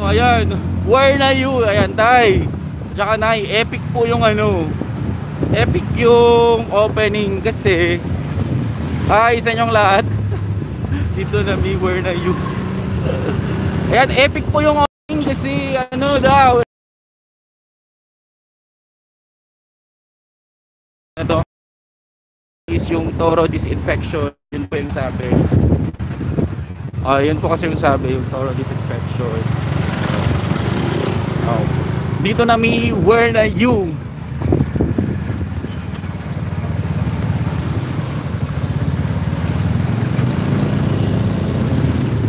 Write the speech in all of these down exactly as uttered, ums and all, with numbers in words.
Ayan, where na you? Ayan, tay. Tsaka nay, epic po yung ano. Epic yung opening kasi. Hi sa inyong lahat. Dito na mi, where na you? Ayan, epic po yung opening kasi ano daw. Ito is yung Toro disinfection. Yun po yung sabi. Ayan po kasi yung sabi, yung Toro disinfection. Dito na mi, where na you?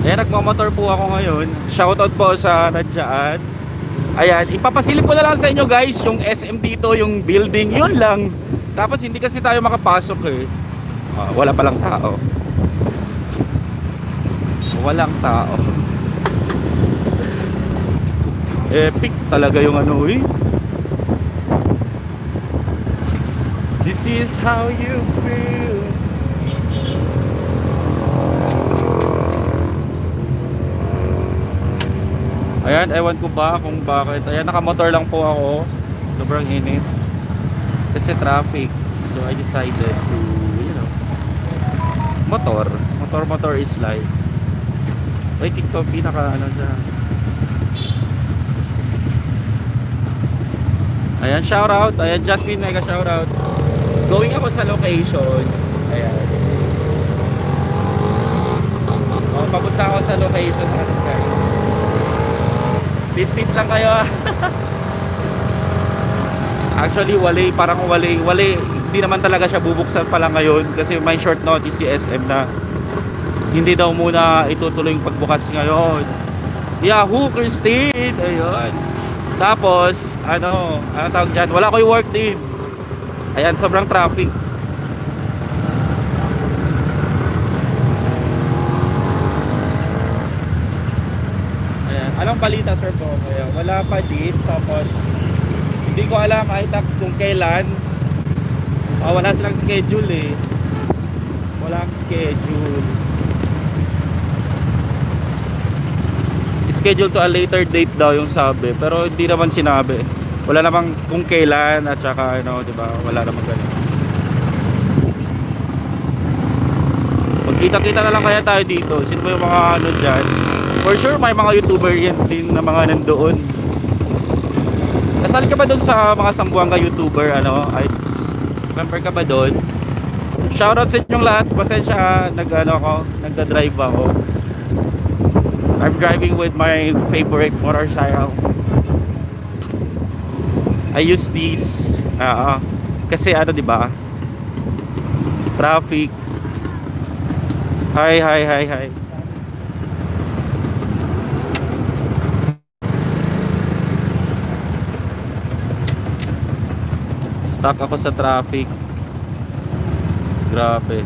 Ayan, nagmamotor po ako ngayon. Shoutout po sa nadyaan. Ayan, ipapasilip ko na lang sa inyo guys yung S M dito, yung building. Yun lang. Tapos hindi kasi tayo makapasok eh. uh, Wala palang tao. Walang tao. Epic talaga yung ano eh. This is how you feel. Ayan, ewan ko ba kung bakit. Ayan, nakamotor lang po ako. Sobrang init kasi traffic. So I decided to, you know, motor. Motor, motor is life. Ay, TikTok pinaka ano dyan. Ayan, shoutout. Ayan, Jasmine, mega shoutout. Going ako sa location. Ayan. O, papunta ako sa location natin guys. Business lang kayo. Actually, wali. Parang wali. Wali. Hindi naman talaga siya bubuksan pala ngayon. Kasi may short notice si S M na hindi daw muna itutuloy yung pagbukas ngayon. Yahoo, Christine! Ayan. Tapos, ano, ano tawag dyan? Wala ko yung work din. Ayan, sobrang traffic. Ayan, anong balita sir po? Ayan, wala pa din. Tapos, hindi ko alam i-tax kung kailan. Oh, wala silang schedule eh. Walang schedule. Schedule to a later date daw yung sabi, pero hindi naman sinabi. Wala namang kung kailan at saka ano, di ba? Wala namang ganun. Magkita-kita na lang kaya tayo dito. Sino ba yung mga ano dyan? For sure may mga YouTuber yan din na mga nandoon. Nasali ka ba doon sa mga Zamboanga YouTuber ano? I remember ka ba doon? Shoutout sa inyong lahat. Pasensya, nag-ano ako, nagda-drive ako. I'm driving with my favorite motorcycle. I use these uh, kasi ano diba? Traffic. Hi, hi, hi, hi. Stuck ako sa traffic. Grabe.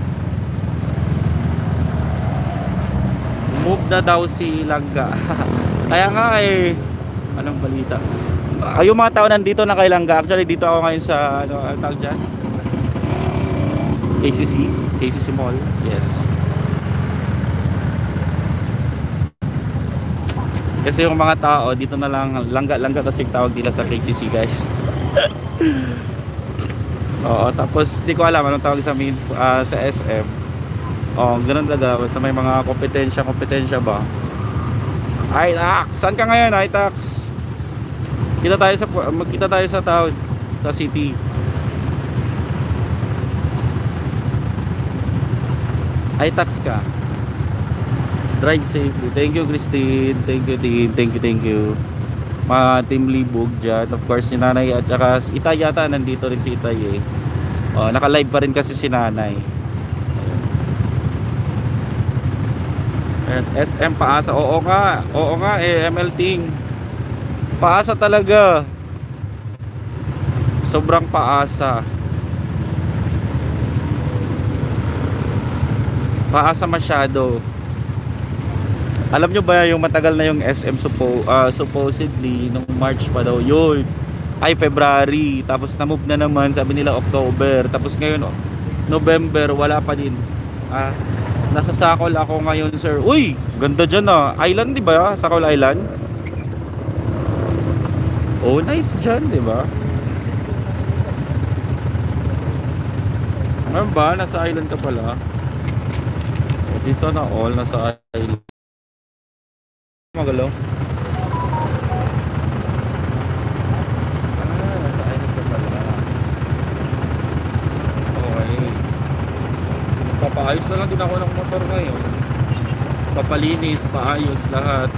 Move na daw si Langga. Kaya nga eh, anong balita? Ay, yung mga tao nandito na kay Langga. Actually dito ako ngayon sa ano, ano tawag dyan? K C C, K C C Mall. Yes. Kasi yung mga tao dito na lang, Langga, Langga kasi tawag nila sa K C C guys. Oo, tapos di ko alam anong tawag sa, main, uh, sa S M. Oh, ganun talaga sa may mga kompetensya, kompetensya ba? i-tax. Saan ka ngayon, i-tax? Kita tayo sa magkita tayo sa town, sa city. i-tax ka. Drive safely. Thank you, Christine. Thank you, Dean. Thank you, thank you. Mga team libog dyan. Of course, si Nanay at saka Itay yata nandito rin si Itay eh. Oh, naka-live pa rin kasi si Nanay. S M paasa, oo nga, oo nga eh, M L T paasa talaga, sobrang paasa, paasa masyado. Alam nyo ba yung matagal na yung S M suppo, uh, supposedly nung March pa daw yun, ay February, tapos na move na naman, sabi nila October, tapos ngayon oh, November, wala pa din. ah Nasa Sakol ako ngayon, sir. Uy, ganda dyan ah. Island, di ba? Sakol Island. Oh, nice dyan, di ba? Ano ba? Nasa island ka pala. Di sana all, nasa island. Magalaw. Ah, nasa island ka pala. Okay. Papaayos na lang din ako ng motor ngayon. Papalinis, paayos, lahat.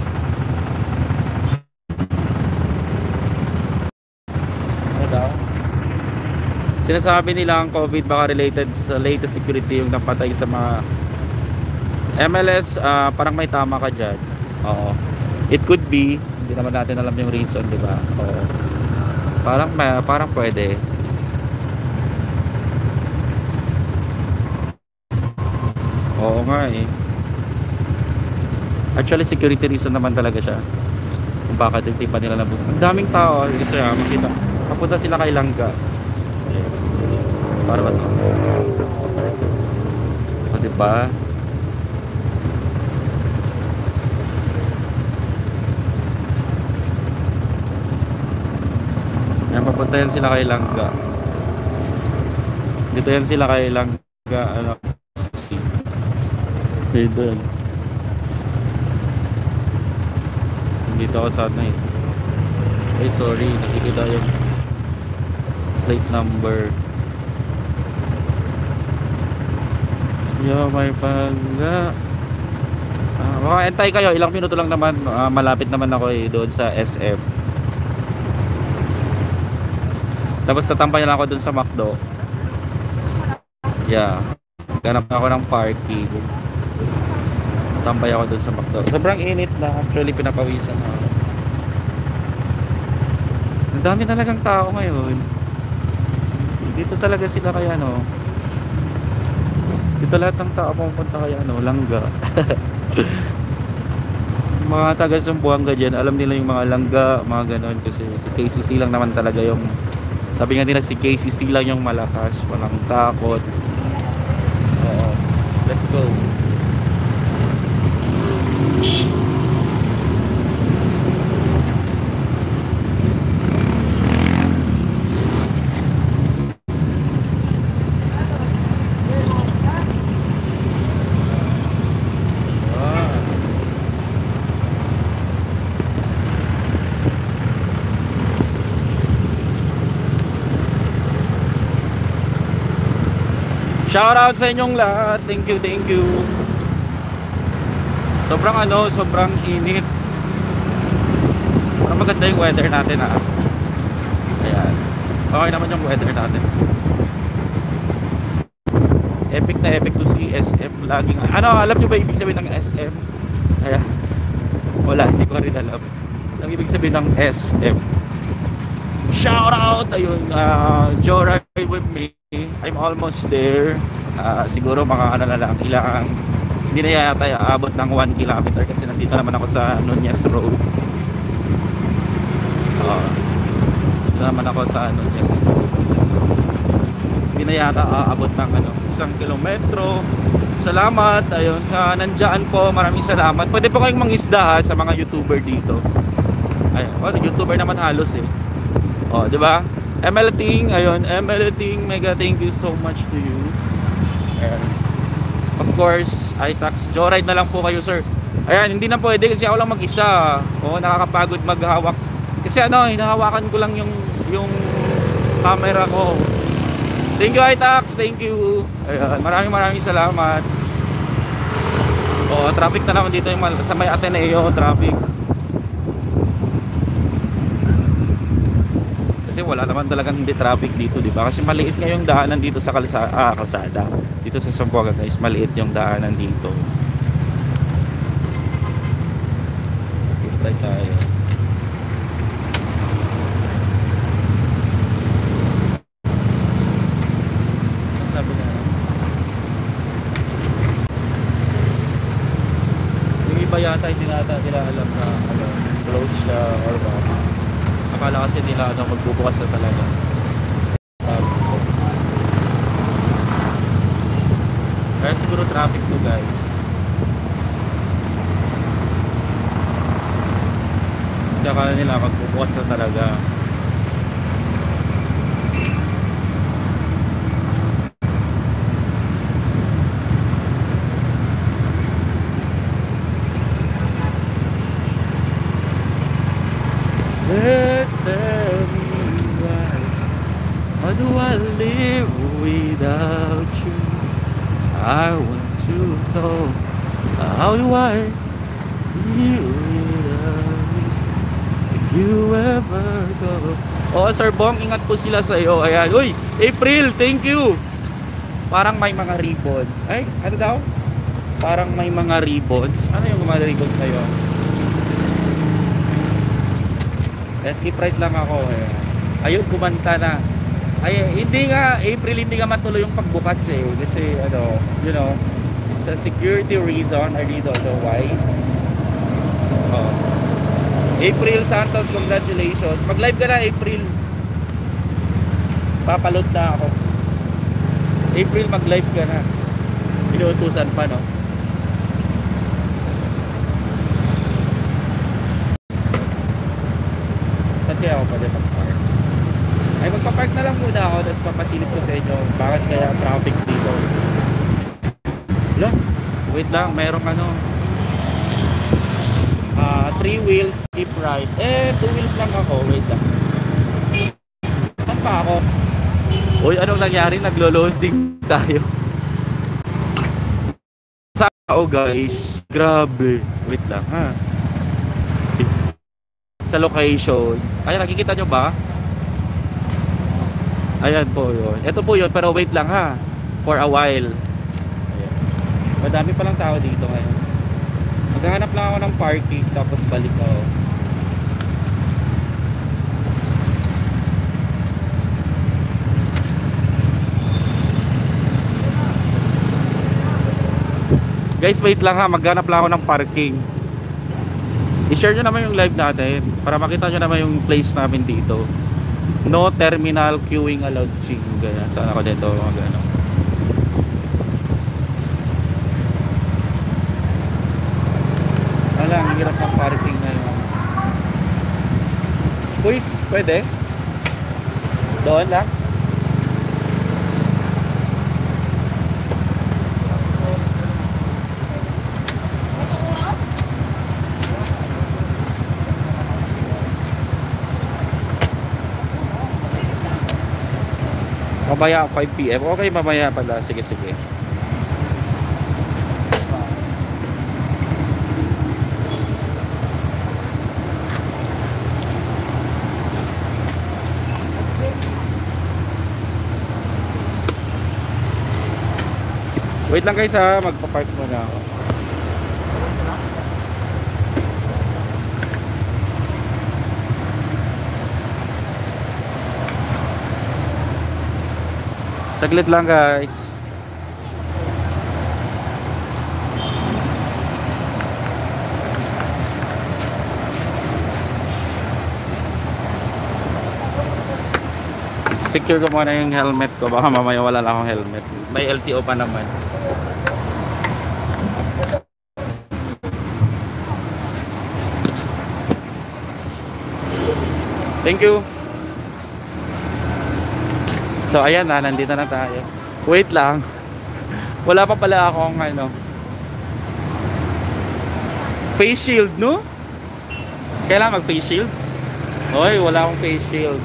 Sinasabi nila ang COVID baka related sa latest security yung napatay sa mga M L S. Uh, parang may tama ka dyan. Oo. It could be. Hindi naman natin alam yung reason, di ba? Oo. Parang, may, parang pwede. Oo nga eh. Actually, security reason naman talaga siya. Kung bakit hindi pa nila nabos. Ang daming tao. Gusto nga, makita. Kapunta sila kay Langga. Para ba ito? O diba? Ayan, papunta yan sila kay Langga. Dito yan sila kay Langga. Ano? Dito yan. Dito ako sana eh. Ay sorry, nakikita yung plate number. Yo, may pangga. Ah, makaantay kayo, ilang minuto lang naman. Ah, malapit naman ako eh, doon sa S F. Tapos tatampay lang ako doon sa McDo. Yeah. Ganap ako ng parking. Tatampay ako doon sa McDo. Sobrang init na, actually pinapawisan ako. Ang dami talagang tao ngayon. Dito talaga sila kaya no. Dito lahat ng tao pumunta kay ano, Langga. Mga taga Zamboanga dyan, alam nila yung mga Langga, mga ganon. Kasi si K C C lang naman talaga yung, sabi nga nila si K C C lang yung malakas, walang takot. uh, Let's go. Shout out sa inyong lahat. Thank you, thank you. Sobrang ano, sobrang init. Parang maganda yung weather natin ha. Ayan. Okay naman yung weather natin. Epic na epic to see S M. Laging, ano, alam nyo ba ibig sabihin ng S M? Ayan. Wala, hindi ko rin alam. Ang ibig sabihin ng S M. Shout out. Ayun, uh, Joray with me. I'm almost there. Uh, siguro mga ano na lang, ilang hindi na yata aabot ng one kilometer kasi nandito naman ako sa Nunez Road. Uh, dito naman ako sa Nunez. Hindi na yata aabot ng ano, isang kilometro. Salamat. Ayun, sa nandiyan po, maraming salamat. Pwede po kayong mangisda ha, sa mga YouTuber dito. Ayun, oh, YouTuber naman halos eh. Oh, di ba? Emelating, ayun, Emelating, mega thank you so much to you. And of course, i-tax, joyride na lang po kayo sir. Ayan, hindi na pwede kasi ako lang mag-isa. Oo, nakakapagod maghawak. Kasi ano, hinahawakan ko lang yung yung camera ko. Thank you i-tax, thank you. Ayan, maraming maraming salamat. Oo, traffic na naman dito yung sa may Ateneo, traffic. Wala naman talagang hindi traffic dito, di ba? Kasi maliit nga yung daanan dito sa kalsada, ah, kalsada. Dito sa Zamboanga, guys, maliit yung daanan dito. Kita tayo. Sabi nga. Yung iba yata hindi nata nila alam na ano, close siya or ba. Akala kasi nila ano, magbubukas na talaga. Kaya siguro traffic to guys. Kasi akala nila magbubukas na talaga. September, how do I live without you? I want to know, how do I live without you? If you ever go. Oh, Sir Bong, ingat po sila sa iyo. Ayan. Uy, April, thank you. Parang may mga ribbons. Ay, ano daw? Parang may mga ribbons. Ano yung mga ribbons na yun? Let's keep right lang ako eh. Ayun, kumanta na. Ay, hindi nga, April, hindi nga matuloy yung pagbukas eh. Kasi, ano, you know, it's a security reason. I really don't know why. Oh. April Santos, congratulations. Mag-live ka na, April. Papalot na ako. April, mag-live ka na. Inuutusan pa, no? Kaya ako pwede magpark. Ay, magpapark na lang muna ako, tapos papasilip ko sa inyo bakit kaya traffic dito. Hello? Wait lang, mayroong ano uh, three wheels keep right. Eh, two wheels lang ako. Wait lang, saan pa ako? Uy, anong nangyari? Naglo-loading tayo. Saan ako, guys? Grabe. Wait lang, ha? Sa location. Ayan, nakikita nyo ba? Ayan po yun. Ito po yun, pero wait lang ha. For a while. Ayan. Madami palang tao dito ngayon. Maghahanap lang ako ng parking, tapos balik ako. Guys, wait lang ha. Maghanap lang ako ng parking. I-share nyo naman yung live natin para makita nyo naman yung place namin dito. No terminal queuing allowed. Ching, gano'n. Saan ako dito? Mga gano'n. Wala, ang hirap ng parking na yun. Please, pwede? Doon lang? Mamaya five p m Okay, mamaya pala. Sige, sige. Wait lang guys ha. Magpa-park muna ako. Saglit lang guys. Secure ko muna yung helmet ko. Baka mamaya wala lang akong helmet. May L T O pa naman. Thank you. So ayan na, nandito na tayo. Wait lang. Wala pa pala akong ano face shield, no? Kailangan mag face shield? Hoy, wala akong face shield.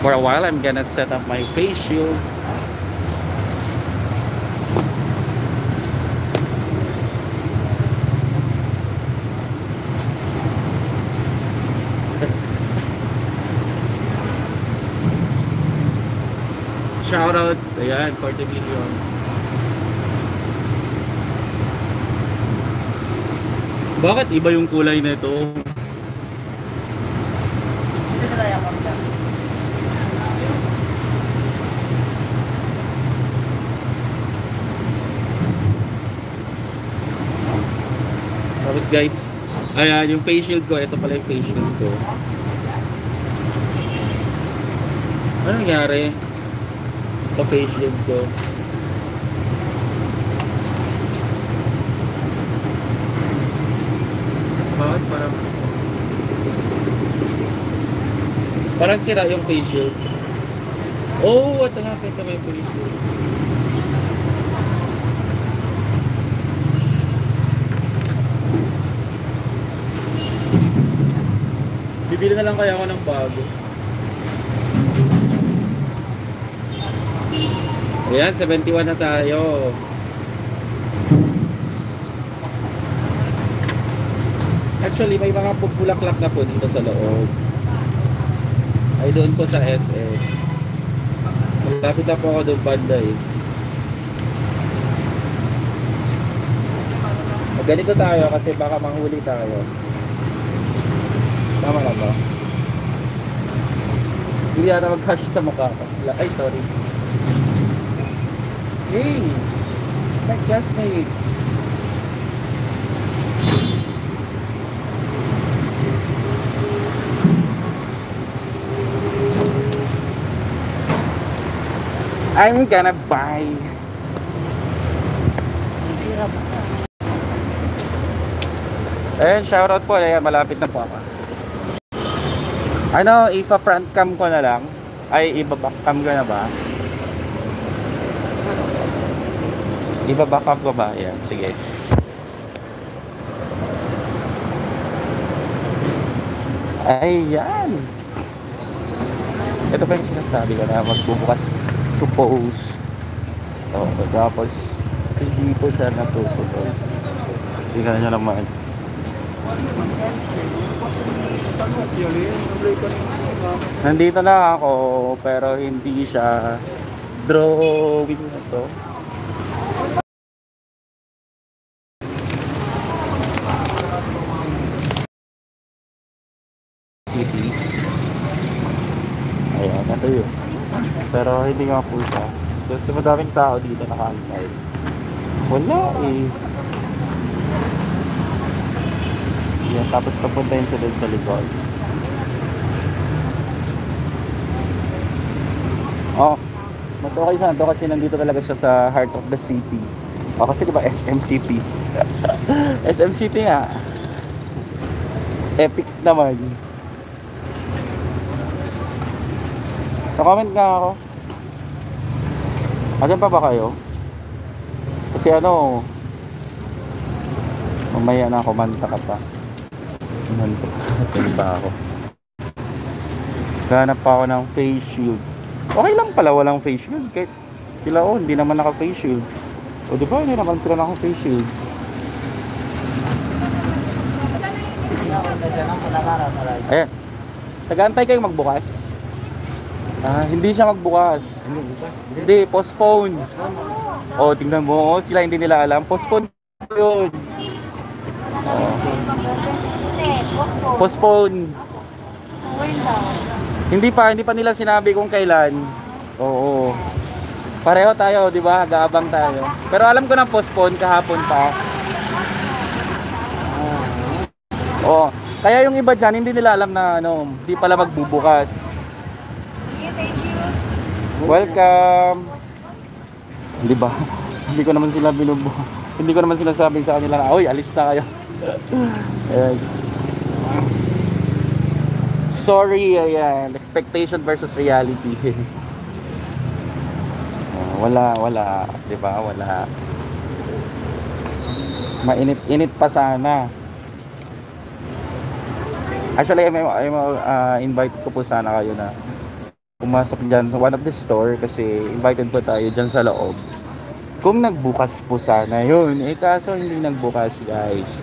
For a while I'm gonna set up my face shield. Shout out, ayan, forty million. Bakit iba yung kulay nito? Tapos guys, ayan yung face shield ko. Ito pala yung face shield ko. Ano nangyari? Sa face shield ko. Bakit parang parang sira yung face shield? Oh, ito nga, ito may face shield. Bibili na lang kaya ako ng bago. Ayan, seventy-one na tayo. Actually, may mga bulaklak na po dito sa loob. Ay, doon po sa S S. Malapit na po ako doon banda eh. Ganito tayo kasi baka manghuli tayo. Tama na ba? Hindi na mag-cash sa mukha ko. Ay, sorry. Hey! My classmate! I'm gonna buy. Ayan, shoutout po. Ayan, malapit na po ako. Ano, ipa-front cam ko na lang. Ay, iba-back cam ko na ba? Iba-back cam ko ba? Ayan, sige. Ayan. Ito pa yung sinasabi ko na magbubukas. Suppose. O, tapos hindi po siya natutuloy. Hindi ka na nyo naman. Nandito na ako pero hindi siya drawing na to. Ayan, natuyo. Pero hindi nga po siya. Kasi madaming tao dito naka-antay. Wala eh. Yan, tapos papunta yun sila sa likod. Oh, mas okay sa ito kasi nandito talaga siya sa heart of the city. O, oh, kasi diba S M C P. S M C P nga. Epic naman. Nag-comment nga ako. Ayan pa ba kayo? Kasi ano, mamaya na ako, manta ka pa. Nandito pa ako. Ganap pa ako ng face shield. Okay lang pala walang face shield. Kahit sila oh, hindi naman naka face shield. O diba, hindi naman sila naka face shield. Ayan. Tagaantay kayong magbukas? Ah, hindi siya magbukas. Hindi, postpone. O, tingnan mo. Sila hindi nila alam. Postpone yun. Postpone. Hindi pa, hindi pa nila sinabi kung kailan. Oo. Pareho tayo, 'di ba? Gaabang tayo. Pero alam ko na postpone kahapon pa. Oo. Kaya yung iba diyan hindi nila alam na ano, hindi pala magbubukas. Welcome. Hindi ba? Hindi ko naman sila binubukas. Hindi ko naman sila sabing sa kanila, "Oy, alis na kayo." Ayan. Sorry, ayan. Expectation versus reality. Wala, wala. Diba? Wala. Mainit-init pa sana. Actually, may, may uh, invite ko po sana kayo na pumasok dyan sa one of the store kasi invited po tayo dyan sa loob. Kung nagbukas po sana yun. Eh, kaso hindi nagbukas, guys.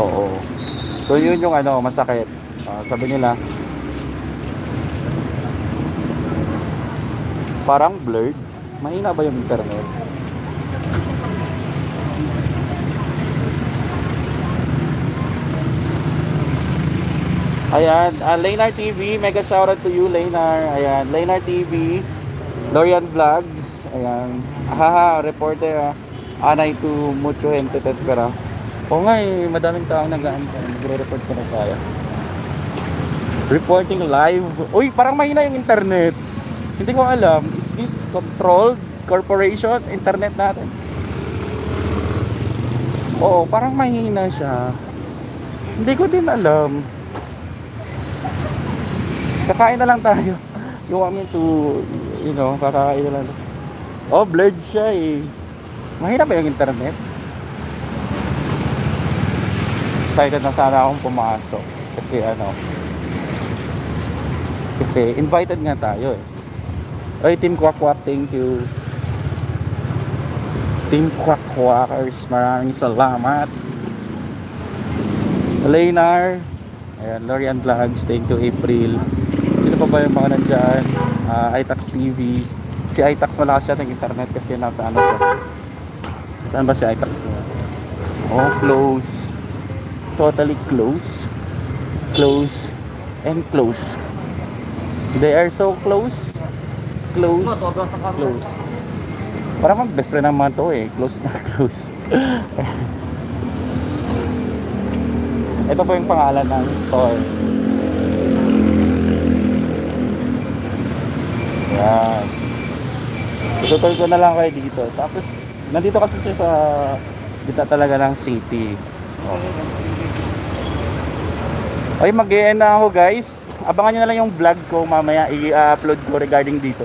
Oo. So, yun yung ano, masakit. Uh, sabi nila parang blurred. Mahina ba yung internet? Ayan, uh, Leonard T V, mega shoutout to you, Leonard. Ayan, Leonard T V, Dorian Vlogs. Ayan, haha, reporter anay to mucho gente te espera. O nga eh, madaming taong nag-aantay. Nagre-report ko na sa'yo. Reporting live. Uy, parang mahina yung internet. Hindi ko alam. Is this controlled corporation? Internet natin. Oo, parang mahina siya. Hindi ko din alam. Kakain na lang tayo. You want me to, you know, kakain na lang. Oh, blurred siya eh. Mahina ba yung internet? Excited na sana akong pumasok. Kasi ano, Kasi invited nga tayo eh. Ay, Team Kwakwak, thank you. Team Kwakwakers, maraming salamat. Leonard, ayan, Dorian Vlogs, thank you. April, sino pa ba yung mga nandyan? uh, i-tax T V. Si i-tax malakas siya ng internet kasi nasa ano siya. Saan ba si i-tax? Oh, close. Totally close. Close and close. They are so close. Close. Close. Parang mag best friend naman to eh. Close na close. Ito po yung pangalan ng store. Yan. Tutuloy ko na lang kayo dito. Tapos nandito kasi siya sa kita talaga ng city. Okay, mag-e-end na ako guys. Abangan nyo na lang yung vlog ko mamaya, i-upload ko regarding dito.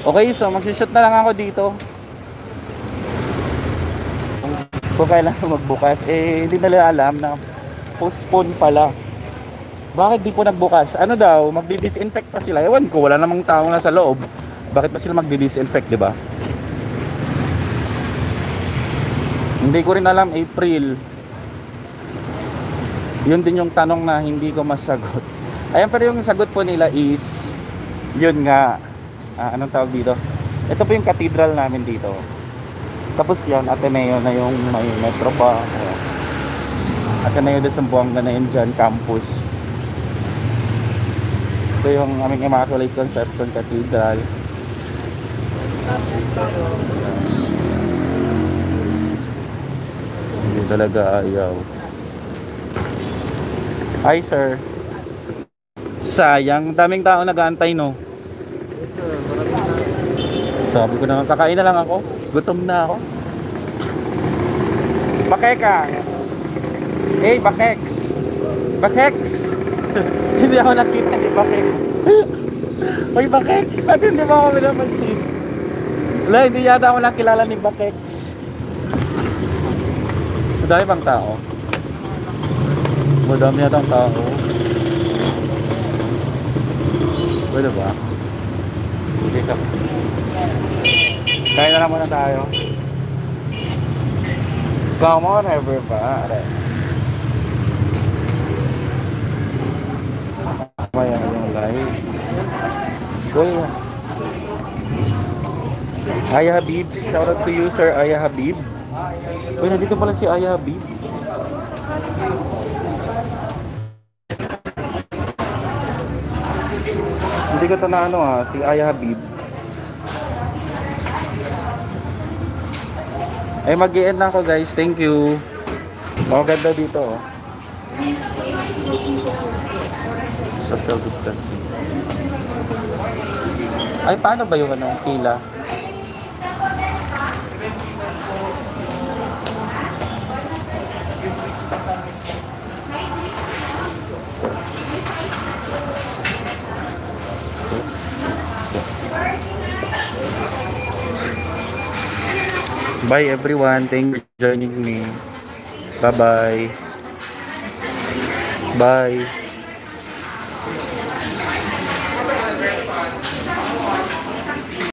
Okay, so magsishoot na lang ako dito. Kung kailan magbukas, eh hindi nila alam na postpone pala. Bakit di po nagbukas? Ano daw, magdi-disinfect pa sila. Ewan ko, wala namang tao na sa loob. Bakit pa sila magdi-disinfect, di ba? Hindi ko rin alam, April. Yun din yung tanong na hindi ko masagot. Ayan, pero yung sagot po nila is yun nga, ah, anong tawag dito? Ito po yung cathedral namin dito. Tapos yan, Ateneo na yung may metro pa. Ateneo de Zamboanga na yun dyan, campus. Ito yung aming Immaculate Conception Cathedral. Hindi talaga ayaw. Hi sir. Sayang, daming tao nag-aantay no. Sabi ko na, kakain na lang ako. Gutom na ako. Bakeka. Hey, Bakeks. Bakeks. Hindi ako nakita ni Bakeks. Hoy, Bakeks. Bakit hindi mo ako minamansin? Wala, hindi yata ako nakilala ni Bakeks. Madami bang tao? Madami yata ang tao. Pwede ba? Hindi ka. Kaya na lang muna tayo. Come on everybody. Maya na yung live. Goya. Aya Habib. Shout out to you sir, Aya Habib. Uy, nandito pala si Aya Habib. Hindi ko ito na ano ha, si Aya Habib. Ay, mag-i-end na ako guys, thank you. Oh, ganda dito oh. Social distancing. Ay, paano ba yung ano, pila? Bye everyone, thank you for joining me. Bye bye. Bye.